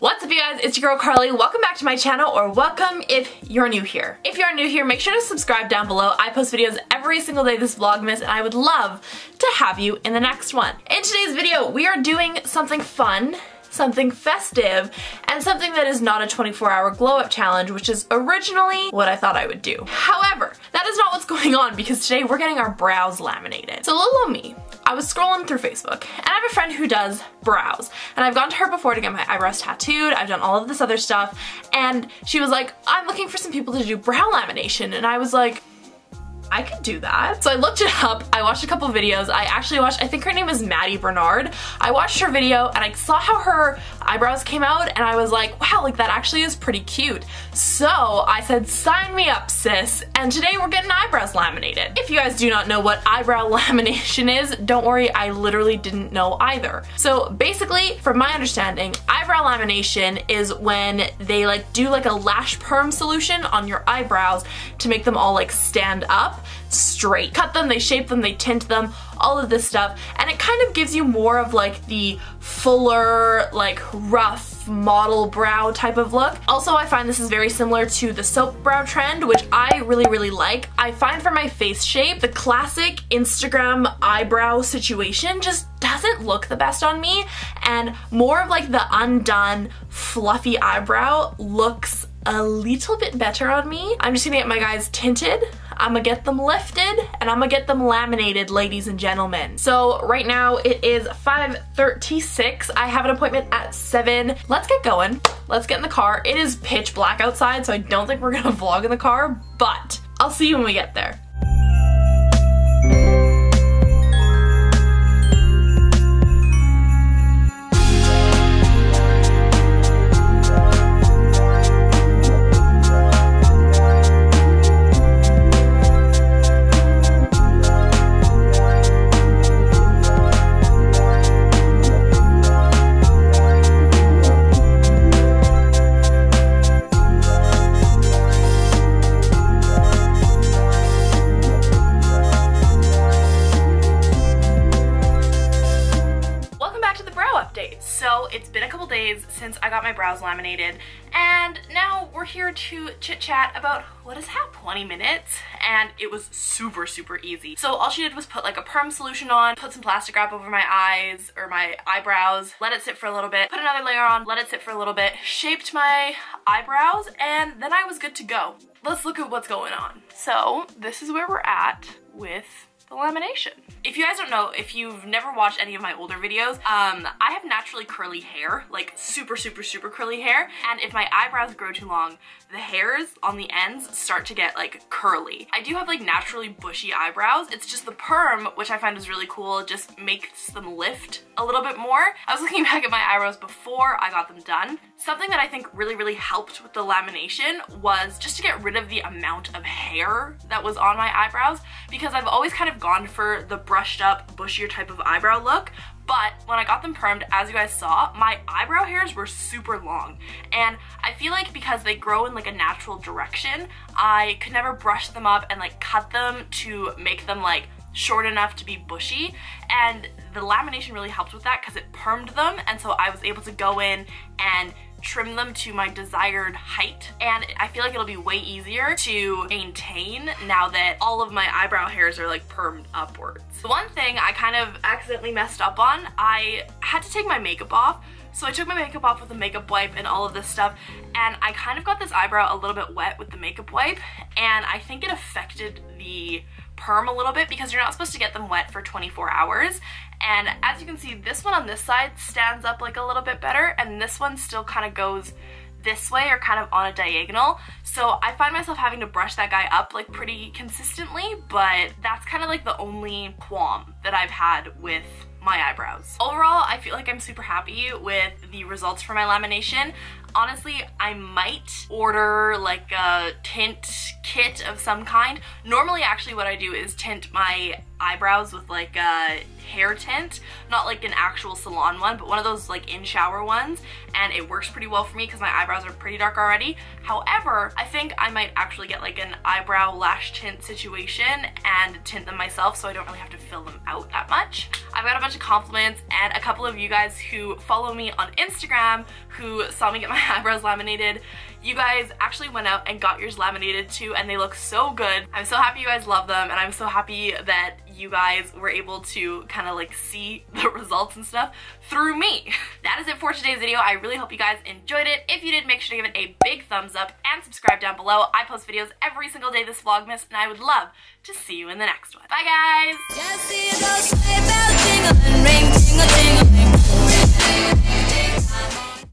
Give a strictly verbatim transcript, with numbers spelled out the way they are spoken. What's up, you guys? It's your girl Carly. Welcome back to my channel, or welcome if you're new here. If you're new here, make sure to subscribe down below. I post videos every single day this Vlogmas, and I would love to have you in the next one. In today's video, we are doing something fun, something festive, and something that is not a twenty-four hour glow up challenge, which is originally what I thought I would do. However, that is not what's going on, because today we're getting our brows laminated. So little old me, I was scrolling through Facebook, and I have a friend who does brows, and I've gone to her before to get my eyebrows tattooed, I've done all of this other stuff, and she was like, I'm looking for some people to do brow lamination, and I was like, I could do that. So I looked it up, I watched a couple videos, I actually watched, I think her name is Maddie Bernard, I watched her video and I saw how her eyebrows came out and I was like, wow, like that actually is pretty cute. So I said, sign me up, sis, and today we're getting eyebrows laminated. If you guys do not know what eyebrow lamination is, don't worry, I literally didn't know either. So basically, from my understanding, eyebrow lamination is when they like do like a lash perm solution on your eyebrows to make them all like stand up straight. Cut them, they shape them, they tint them, all of this stuff, and it kind of gives you more of like the fuller, like rough model brow type of look. Also, I find this is very similar to the soap brow trend, which I really, really like. I find for my face shape, the classic Instagram eyebrow situation just doesn't look the best on me, and more of like the undone, fluffy eyebrow looks a little bit better on me. I'm just gonna get my guys tinted, I'm gonna get them lifted, and I'm gonna get them laminated, ladies and gentlemen. So right now it is five thirty-six. I have an appointment at seven. Let's get going. Let's get in the car. It is pitch black outside, so I don't think we're gonna vlog in the car, but I'll see you when we get there. Since I got my brows laminated, and now we're here to chit chat about what is that, twenty minutes, and it was super super easy. So all she did was put like a perm solution on, put some plastic wrap over my eyes or my eyebrows, let it sit for a little bit, put another layer on, let it sit for a little bit, shaped my eyebrows, and then I was good to go. Let's look at what's going on. So this is where we're at with the lamination. If you guys don't know, if you've never watched any of my older videos, um, I have naturally curly hair, like super, super, super curly hair, and if my eyebrows grow too long, the hairs on the ends start to get like curly. I do have like naturally bushy eyebrows, it's just the perm, which I find is really cool, just makes them lift a little bit more. I was looking back at my eyebrows before I got them done. Something that I think really, really helped with the lamination was just to get rid of the amount of hair that was on my eyebrows, because I've always kind of gone for the brushed up, bushier type of eyebrow look, but when I got them permed, as you guys saw, my eyebrow hairs were super long, and I feel like because they grow in like a natural direction, I could never brush them up and like cut them to make them like short enough to be bushy, and the lamination really helped with that because it permed them, and so I was able to go in and trim them to my desired height, and I feel like it'll be way easier to maintain now that all of my eyebrow hairs are like permed upwards. The one thing I kind of accidentally messed up on, I had to take my makeup off. So I took my makeup off with a makeup wipe and all of this stuff, and I kind of got this eyebrow a little bit wet with the makeup wipe, and I think it affected the perm a little bit because you're not supposed to get them wet for twenty-four hours. And as you can see, this one on this side stands up like a little bit better, and this one still kind of goes this way or kind of on a diagonal, so I find myself having to brush that guy up like pretty consistently, but that's kind of like the only qualm that I've had with my eyebrows. Overall, I feel like I'm super happy with the results for my lamination. Honestly, I might order like a tint kit of some kind. Normally, actually what I do is tint my eyebrows with like a hair tint, not like an actual salon one, but one of those like in shower ones, and it works pretty well for me because my eyebrows are pretty dark already. However, I think I might actually get like an eyebrow lash tint situation and tint them myself so I don't really have to fill them out that much. I've got a bunch of compliments and a couple of you guys who follow me on Instagram who saw me get my eyebrows laminated. You guys actually went out and got yours laminated too, and they look so good. I'm so happy you guys love them, and I'm so happy that you guys were able to kind of like see the results and stuff through me. That is it for today's video. I really hope you guys enjoyed it. If you did, make sure to give it a big thumbs up and subscribe down below. I post videos every single day this Vlogmas, and I would love to see you in the next one. Bye guys! Just see those sleigh bells jingling, ring, tingle, tingle, ring.